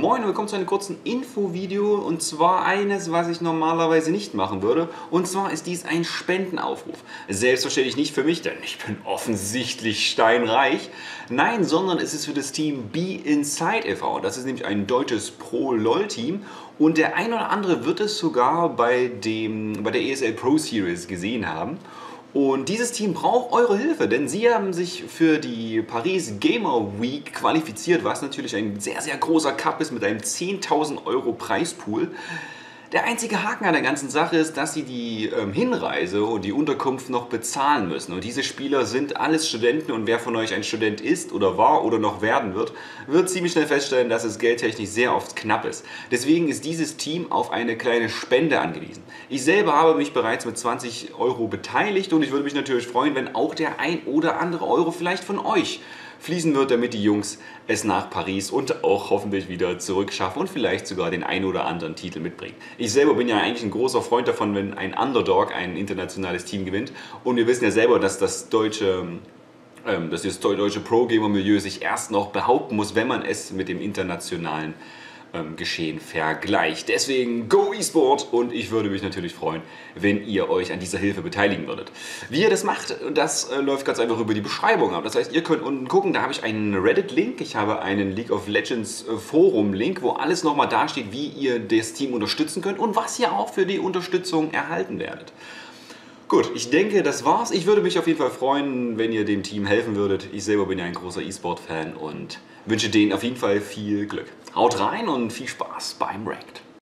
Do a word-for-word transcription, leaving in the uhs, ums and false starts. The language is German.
Moin und willkommen zu einem kurzen Infovideo, und zwar eines, was ich normalerweise nicht machen würde, und zwar ist dies ein Spendenaufruf. Selbstverständlich nicht für mich, denn ich bin offensichtlich steinreich. Nein, sondern es ist für das Team Be Inside e V Das ist nämlich ein deutsches Pro-LoL-Team, und der ein oder andere wird es sogar bei, dem, bei der E S L Pro Series gesehen haben. Und dieses Team braucht eure Hilfe, denn sie haben sich für die Paris Games Week qualifiziert, was natürlich ein sehr, sehr großer Cup ist mit einem zehntausend Euro Preispool. Der einzige Haken an der ganzen Sache ist, dass sie die ähm, Hinreise und die Unterkunft noch bezahlen müssen. Und diese Spieler sind alles Studenten, und wer von euch ein Student ist oder war oder noch werden wird, wird ziemlich schnell feststellen, dass es geldtechnisch sehr oft knapp ist. Deswegen ist dieses Team auf eine kleine Spende angewiesen. Ich selber habe mich bereits mit zwanzig Euro beteiligt, und ich würde mich natürlich freuen, wenn auch der ein oder andere Euro vielleicht von euch fließen wird, damit die Jungs es nach Paris und auch hoffentlich wieder zurückschaffen und vielleicht sogar den ein oder anderen Titel mitbringen. Ich selber bin ja eigentlich ein großer Freund davon, wenn ein Underdog ein internationales Team gewinnt, und wir wissen ja selber, dass das deutsche, ähm, dass das deutsche Pro-Gamer-Milieu sich erst noch behaupten muss, wenn man es mit dem internationalen ähm, Geschehen vergleicht. Deswegen Go eSport, und ich würde mich natürlich freuen, wenn ihr euch an dieser Hilfe beteiligen würdet. Wie ihr das macht, das äh, läuft ganz einfach über die Beschreibung ab. Das heißt, ihr könnt unten gucken, da habe ich einen Reddit-Link, ich habe einen League of Legends äh, Forum-Link, wo alles nochmal dasteht, wie ihr das Team unterstützen könnt und was ihr auch für die Unterstützung erhalten werdet. Gut, ich denke, das war's. Ich würde mich auf jeden Fall freuen, wenn ihr dem Team helfen würdet. Ich selber bin ja ein großer E-Sport-Fan und wünsche denen auf jeden Fall viel Glück. Haut rein und viel Spaß beim Ranked.